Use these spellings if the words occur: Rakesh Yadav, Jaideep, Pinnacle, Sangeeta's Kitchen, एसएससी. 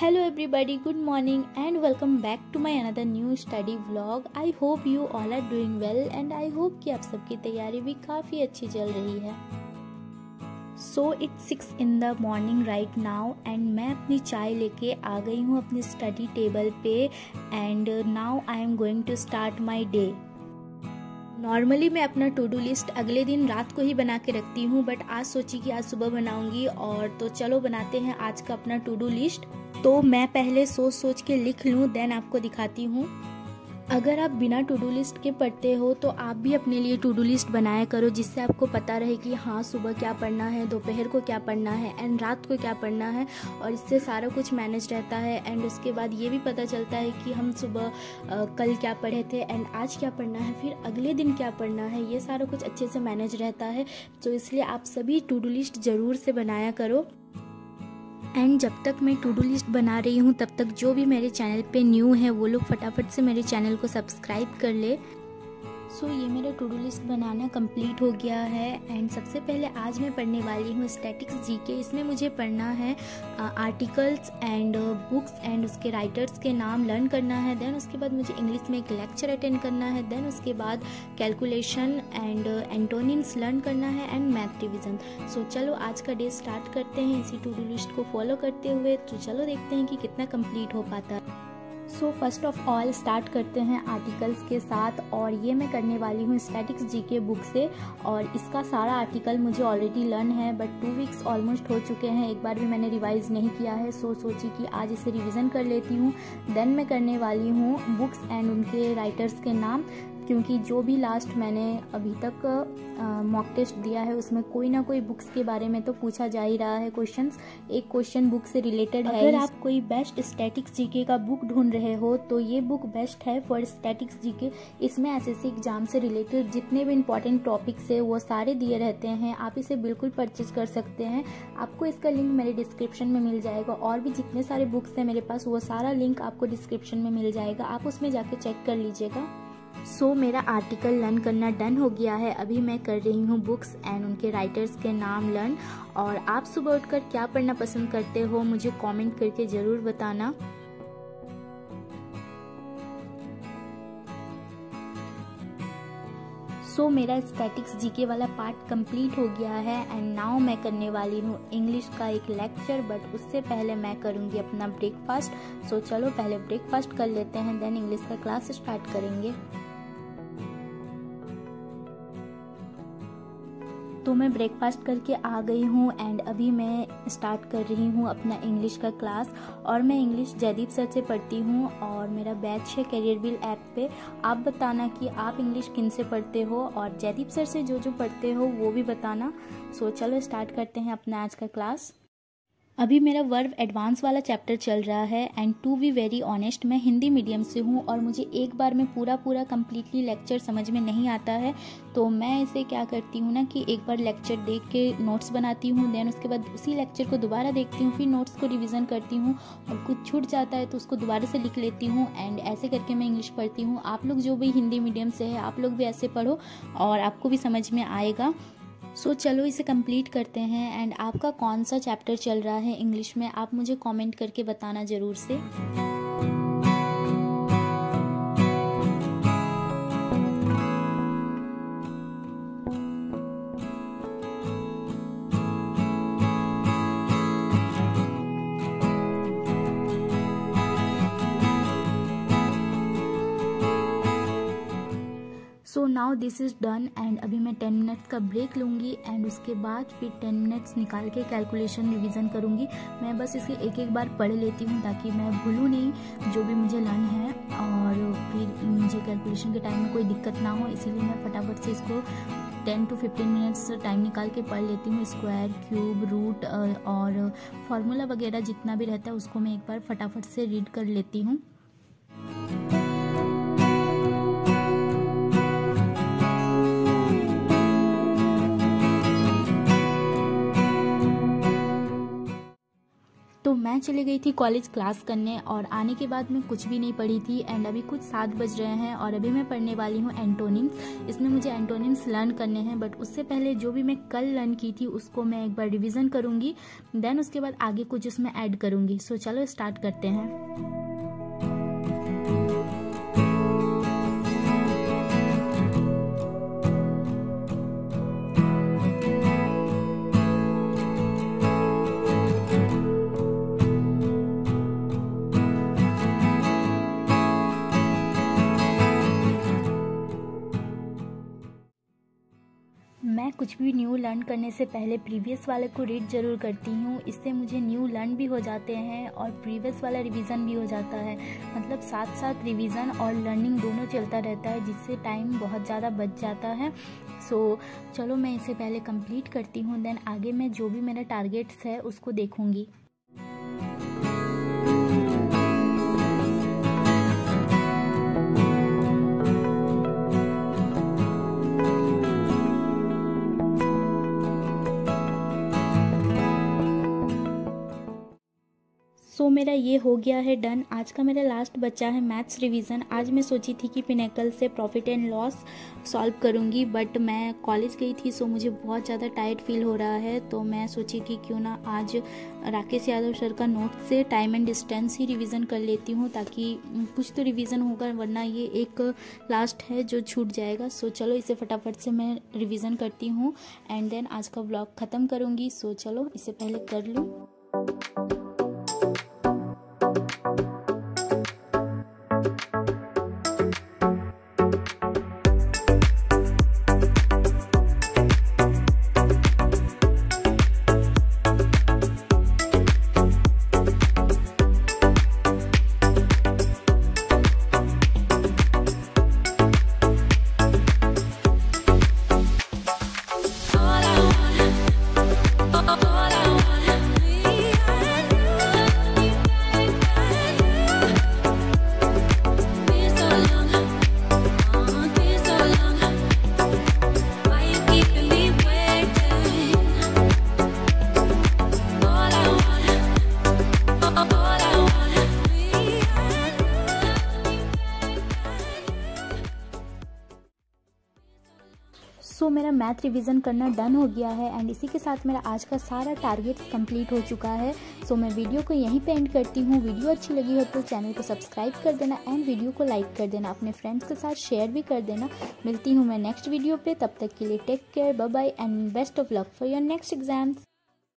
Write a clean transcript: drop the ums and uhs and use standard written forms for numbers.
Hello everybody, good morning and welcome back to my another new study vlog। I hope you all are doing well and I hope कि आप सबकी तैयारी भी काफ़ी अच्छी चल रही है। So it's 6 in the morning right now and मैं अपनी चाय लेके आ गई हूँ अपने study table पे and now I am going to start my day। Normally मैं अपना टू डू लिस्ट अगले दिन रात को ही बना के रखती हूँ, बट आज सोची कि आज सुबह बनाऊंगी और तो चलो बनाते हैं आज का अपना टू डू लिस्ट। तो मैं पहले सोच के लिख लूँ, देन आपको दिखाती हूँ। अगर आप बिना टू डू लिस्ट के पढ़ते हो तो आप भी अपने लिए टू डू लिस्ट बनाया करो, जिससे आपको पता रहे कि हाँ सुबह क्या पढ़ना है, दोपहर को क्या पढ़ना है एंड रात को क्या पढ़ना है, और इससे सारा कुछ मैनेज रहता है। एंड उसके बाद ये भी पता चलता है कि हम सुबह कल क्या पढ़े थे एंड आज क्या पढ़ना है, फिर अगले दिन क्या पढ़ना है, ये सारा कुछ अच्छे से मैनेज रहता है। तो इसलिए आप सभी टू डू लिस्ट ज़रूर से बनाया करो। एंड जब तक मैं टू डू लिस्ट बना रही हूँ तब तक जो भी मेरे चैनल पे न्यू है वो लोग फटाफट से मेरे चैनल को सब्सक्राइब कर ले। सो ये मेरा टू डू लिस्ट बनाना कंप्लीट हो गया है। एंड सबसे पहले आज मैं पढ़ने वाली हूँ स्टैटिक्स जीके। इसमें मुझे पढ़ना है आर्टिकल्स एंड बुक्स एंड उसके राइटर्स के नाम लर्न करना है। देन उसके बाद मुझे इंग्लिश में एक लेक्चर अटेंड करना है। देन उसके बाद कैलकुलेशन एंड एंटोनिम्स लर्न करना है एंड मैथ रिविज़न। सो चलो आज का डे स्टार्ट करते हैं इसी टू डू लिस्ट को फॉलो करते हुए। तो चलो देखते हैं कि कितना कंप्लीट हो पाता है। So first of all start करते हैं आर्टिकल्स के साथ, और ये मैं करने वाली हूँ स्टैटिक्स जीके बुक से। और इसका सारा आर्टिकल मुझे ऑलरेडी लर्न है, बट 2 वीक्स ऑलमोस्ट हो चुके हैं, एक बार भी मैंने रिवाइज़ नहीं किया है। सो सोची कि आज इसे रिवीजन कर लेती हूँ। देन मैं करने वाली हूँ बुक्स एंड उनके राइटर्स के नाम, क्योंकि जो भी लास्ट मैंने अभी तक मॉक टेस्ट दिया है उसमें कोई ना कोई बुक्स के बारे में तो पूछा जा ही रहा है क्वेश्चंस। एक क्वेश्चन बुक से रिलेटेड है। अगर आप कोई बेस्ट स्टैटिक्स जीके का बुक ढूंढ रहे हो तो ये बुक बेस्ट है फॉर स्टैटिक्स जीके। इसमें एसएससी एग्जाम से रिलेटेड जितने भी इंपॉर्टेंट टॉपिक्स है वो सारे दिए रहते हैं। आप इसे बिल्कुल परचेज कर सकते हैं। आपको इसका लिंक मेरे डिस्क्रिप्शन में मिल जाएगा, और भी जितने सारे बुक्स हैं मेरे पास वो सारा लिंक आपको डिस्क्रिप्शन में मिल जाएगा, आप उसमें जाके चेक कर लीजिएगा। सो मेरा आर्टिकल लर्न करना डन हो गया है। अभी मैं कर रही हूँ बुक्स एंड उनके राइटर्स के नाम लर्न। और आप सुबह उठकर क्या पढ़ना पसंद करते हो मुझे कमेंट करके ज़रूर बताना। सो मेरा स्टैटिक्स जीके वाला पार्ट कंप्लीट हो गया है। एंड नाउ मैं करने वाली हूँ इंग्लिश का एक लेक्चर, बट उससे पहले मैं करूँगी अपना ब्रेकफास्ट। सो चलो पहले ब्रेकफास्ट कर लेते हैं, देन इंग्लिश का क्लास स्टार्ट करेंगे। तो मैं ब्रेकफास्ट करके आ गई हूँ एंड अभी मैं स्टार्ट कर रही हूँ अपना इंग्लिश का क्लास। और मैं इंग्लिश जयदीप सर से पढ़ती हूँ और मेरा बैच है कैरियर विल ऐप पे। आप बताना कि आप इंग्लिश किन से पढ़ते हो और जयदीप सर से जो पढ़ते हो वो भी बताना। सो चलो स्टार्ट करते हैं अपना आज का क्लास। अभी मेरा वर्ब एडवांस वाला चैप्टर चल रहा है। And to be very honest मैं हिंदी मीडियम से हूँ और मुझे एक बार में पूरा कम्प्लीटली लेक्चर समझ में नहीं आता है। तो मैं इसे क्या करती हूँ ना कि एक बार लेक्चर देख के नोट्स बनाती हूँ, देन उसके बाद उसी लेक्चर को दोबारा देखती हूँ, फिर नोट्स को रिवीजन करती हूँ, और कुछ छूट जाता है तो उसको दोबारा से लिख लेती हूँ। एंड ऐसे करके मैं इंग्लिश पढ़ती हूँ। आप लोग जो भी हिंदी मीडियम से है आप लोग भी ऐसे पढ़ो और आपको भी समझ में आएगा। सो चलो इसे कंप्लीट करते हैं। एंड आपका कौन सा चैप्टर चल रहा है इंग्लिश में आप मुझे कमेंट करके बताना ज़रूर से। So now this is done. And अभी मैं 10 मिनट्स का ब्रेक लूँगी एंड उसके बाद फिर 10 मिनट्स निकाल के कैलकुलेशन रिवीजन करूँगी। मैं बस इसे एक बार पढ़ लेती हूँ ताकि मैं भूलूँ नहीं जो भी मुझे लर्न है, और फिर मुझे कैलकुलेशन के टाइम में कोई दिक्कत ना हो। इसीलिए मैं फटाफट से इसको 10 to 15 मिनट्स टाइम निकाल के पढ़ लेती हूँ। स्क्वायर, क्यूब, रूट और फार्मूला वगैरह जितना भी रहता है उसको मैं एक बार फटाफट से रीड कर लेती हूँ। मैं चली गई थी कॉलेज क्लास करने और आने के बाद मैं कुछ भी नहीं पढ़ी थी। एंड अभी कुछ 7 बज रहे हैं और अभी मैं पढ़ने वाली हूँ एंटोनिम्स। इसमें मुझे एंटोनिम्स लर्न करने हैं, बट उससे पहले जो भी मैं कल लर्न की थी उसको मैं एक बार रिविज़न करूँगी, देन उसके बाद आगे कुछ उसमें ऐड करूँगी। सो चलो स्टार्ट करते हैं। मैं कुछ भी न्यू लर्न करने से पहले प्रीवियस वाले को रीड जरूर करती हूँ, इससे मुझे न्यू लर्न भी हो जाते हैं और प्रीवियस वाला रिवीजन भी हो जाता है। मतलब साथ साथ रिवीजन और लर्निंग दोनों चलता रहता है, जिससे टाइम बहुत ज़्यादा बच जाता है। सो चलो मैं इसे पहले कंप्लीट करती हूँ, देन आगे मैं जो भी मेरा टारगेट्स है उसको देखूँगी। तो मेरा ये हो गया है डन। आज का मेरा लास्ट बच्चा है मैथ्स रिवीजन। आज मैं सोची थी कि पिनेकल से प्रॉफिट एंड लॉस सॉल्व करूँगी, बट मैं कॉलेज गई थी सो मुझे बहुत ज़्यादा टायर्ड फील हो रहा है। तो मैं सोची कि क्यों ना आज राकेश यादव सर का नोट से टाइम एंड डिस्टेंस ही रिवीजन कर लेती हूँ, ताकि कुछ तो रिवीजन होगा, वरना ये एक लास्ट है जो छूट जाएगा। सो चलो इसे फटाफट से मैं रिवीजन करती हूँ एंड देन आज का व्लॉग ख़त्म करूँगी। सो चलो इसे पहले कर लूँ। सो मेरा मैथ रिवीजन करना डन हो गया है एंड इसी के साथ मेरा आज का सारा टारगेट कंप्लीट हो चुका है। सो मैं वीडियो को यहीं पे एंड करती हूँ। वीडियो अच्छी लगी हो तो चैनल को सब्सक्राइब कर देना एंड वीडियो को लाइक कर देना, अपने फ्रेंड्स के साथ शेयर भी कर देना। मिलती हूँ मैं नेक्स्ट वीडियो पे, तब तक के लिए take care, bye bye and best of luck for your next exams.